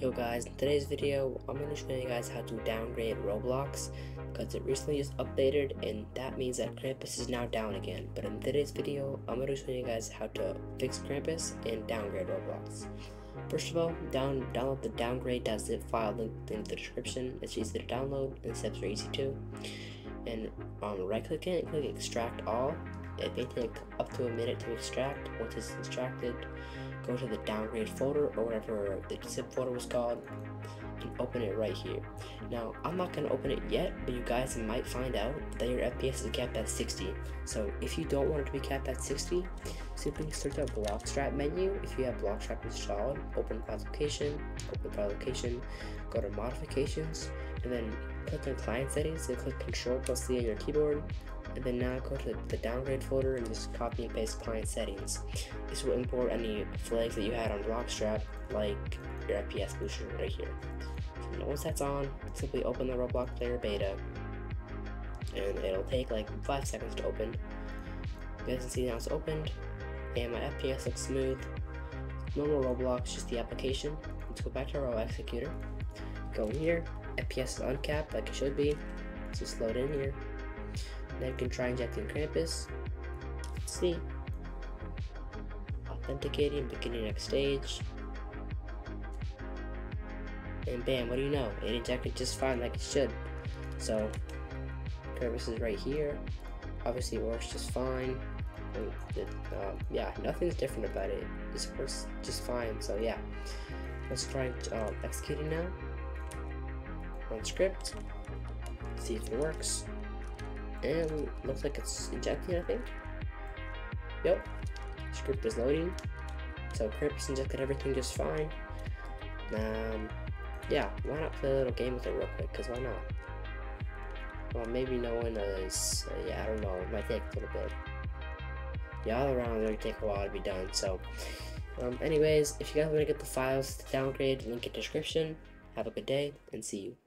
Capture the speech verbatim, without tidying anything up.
Yo guys, in today's video I'm going to show you guys how to downgrade Roblox because it recently just updated and that means that Krampus is now down again. But in today's video I'm going to show you guys how to fix Krampus and downgrade Roblox. First of all, down, download the downgrade dot zip file linked in the description. It's easy to download and the steps are easy too. And um, right click it and click extract all. It may take up to a minute to extract. Once it's extracted, go to the downgrade folder or whatever the zip folder was called and open it right here. Now, I'm not going to open it yet, but you guys might find out that your F P S is capped at sixty. So if you don't want it to be capped at sixty, simply search out Bloxstrap menu. If you have Bloxstrap installed, open file location, open file location, go to modifications, and then click on client settings and click control plus C on your keyboard. And then now go to the downgrade folder and just copy and paste client settings. This will import any flags that you had on Bloxstrap, like your F P S booster right here. So once that's on, simply open the Roblox player beta, and it'll take like five seconds to open. You guys can see now it's opened, and my F P S looks smooth. Normal Roblox, just the application. Let's go back to our executor. Go in here. F P S is uncapped like it should be. Let's just load in here. Then you can try injecting Krampus. Let's see. Authenticating, beginning next stage. And bam, what do you know? It injected just fine like it should. So, Krampus is right here. Obviously, it works just fine. And it, uh, yeah, nothing's different about it. This works just fine. So, yeah. Let's try uh, executing now. Run script. See if it works. And looks like it's injecting, I think. Yep, script is loading. So Krampus injected everything just fine. Um, yeah, why not play a little game with it real quick? Cause why not? Well, maybe no one is. Uh, yeah, I don't know. It might take a little bit. Yeah, all around, it'll take a while to be done. So, um, anyways, if you guys want to get the files to downgrade, link in the description. Have a good day and see you.